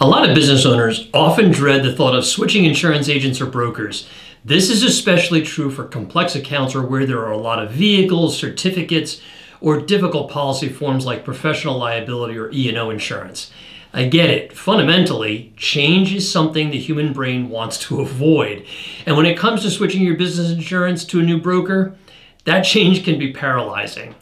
A lot of business owners often dread the thought of switching insurance agents or brokers. This is especially true for complex accounts or where there are a lot of vehicles, certificates, or difficult policy forms like professional liability or E&O insurance. I get it. Fundamentally, change is something the human brain wants to avoid. And when it comes to switching your business insurance to a new broker, that change can be paralyzing.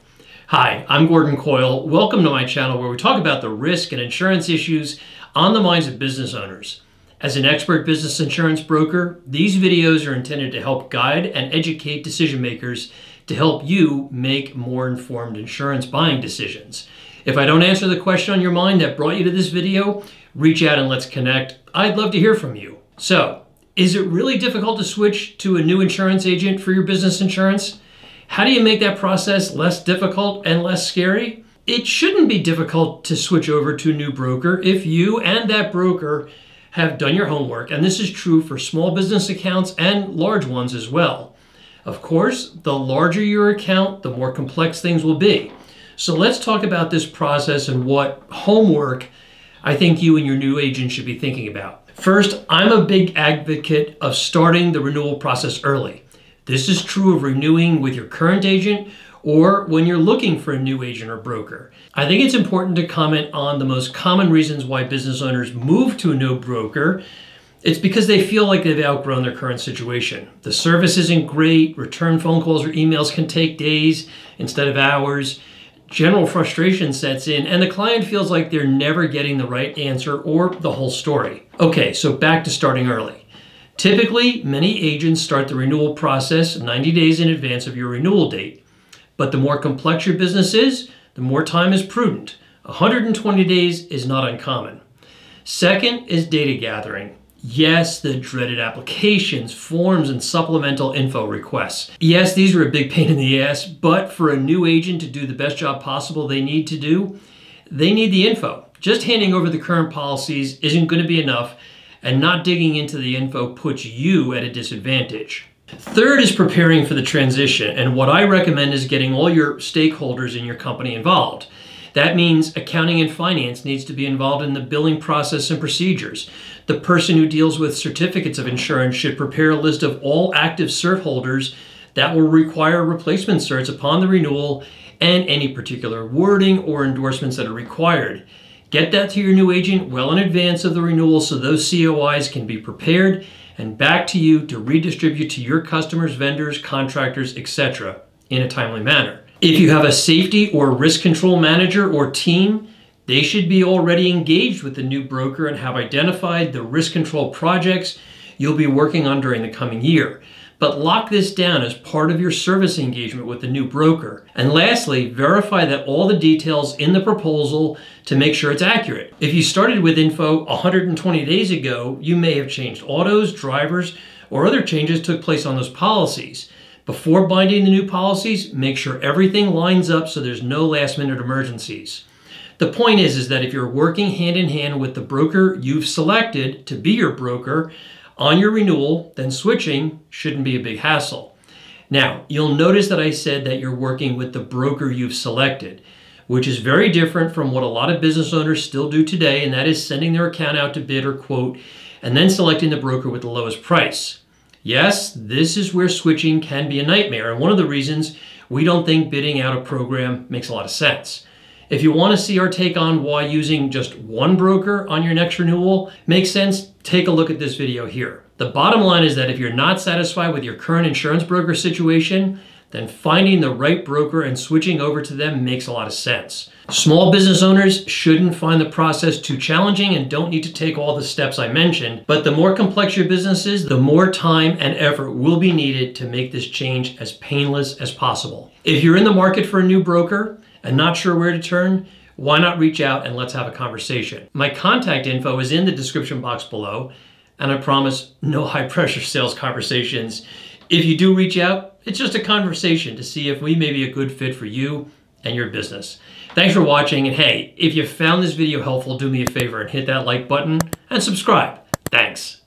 Hi, I'm Gordon Coyle. Welcome to my channel where we talk about the risk and insurance issues on the minds of business owners. As an expert business insurance broker, these videos are intended to help guide and educate decision makers to help you make more informed insurance buying decisions. If I don't answer the question on your mind that brought you to this video, reach out and let's connect. I'd love to hear from you. So, is it really difficult to switch to a new insurance agent for your business insurance? How do you make that process less difficult and less scary? It shouldn't be difficult to switch over to a new broker if you and that broker have done your homework, and this is true for small business accounts and large ones as well. Of course, the larger your account, the more complex things will be. So let's talk about this process and what homework I think you and your new agent should be thinking about. First, I'm a big advocate of starting the renewal process early. This is true of renewing with your current agent or when you're looking for a new agent or broker. I think it's important to comment on the most common reasons why business owners move to a new broker. It's because they feel like they've outgrown their current situation. The service isn't great, return phone calls or emails can take days instead of hours. General frustration sets in and the client feels like they're never getting the right answer or the whole story. Okay, so back to starting early. Typically, many agents start the renewal process 90 days in advance of your renewal date. But the more complex your business is, the more time is prudent. 120 days is not uncommon. Second is data gathering. Yes, the dreaded applications, forms, and supplemental info requests. Yes, these are a big pain in the ass, but for a new agent to do the best job possible they need the info. Just handing over the current policies isn't going to be enough, and not digging into the info puts you at a disadvantage. Third is preparing for the transition, and what I recommend is getting all your stakeholders in your company involved. That means accounting and finance needs to be involved in the billing process and procedures. The person who deals with certificates of insurance should prepare a list of all active cert holders that will require replacement certs upon the renewal and any particular wording or endorsements that are required. Get that to your new agent well in advance of the renewal so those COIs can be prepared and back to you to redistribute to your customers, vendors, contractors, etc. in a timely manner. If you have a safety or risk control manager or team, they should be already engaged with the new broker and have identified the risk control projects you'll be working on during the coming year. But lock this down as part of your service engagement with the new broker. And lastly, verify that all the details in the proposal to make sure it's accurate. If you started with info 120 days ago, you may have changed autos, drivers, or other changes took place on those policies. Before binding the new policies, make sure everything lines up so there's no last-minute emergencies. The point is that if you're working hand-in-hand with the broker you've selected to be your broker on your renewal, then switching shouldn't be a big hassle. Now, you'll notice that I said that you're working with the broker you've selected, which is very different from what a lot of business owners still do today, and that is sending their account out to bid or quote, and then selecting the broker with the lowest price. Yes, this is where switching can be a nightmare, and one of the reasons we don't think bidding out a program makes a lot of sense. If you want to see our take on why using just one broker on your next renewal makes sense, take a look at this video here. The bottom line is that if you're not satisfied with your current insurance broker situation, then finding the right broker and switching over to them makes a lot of sense. Small business owners shouldn't find the process too challenging and don't need to take all the steps I mentioned, but the more complex your business is, the more time and effort will be needed to make this change as painless as possible. If you're in the market for a new broker and not sure where to turn, why not reach out and let's have a conversation? My contact info is in the description box below, and I promise no high-pressure sales conversations. If you do reach out, it's just a conversation to see if we may be a good fit for you and your business. Thanks for watching, and hey, if you found this video helpful, do me a favor and hit that like button and subscribe. Thanks.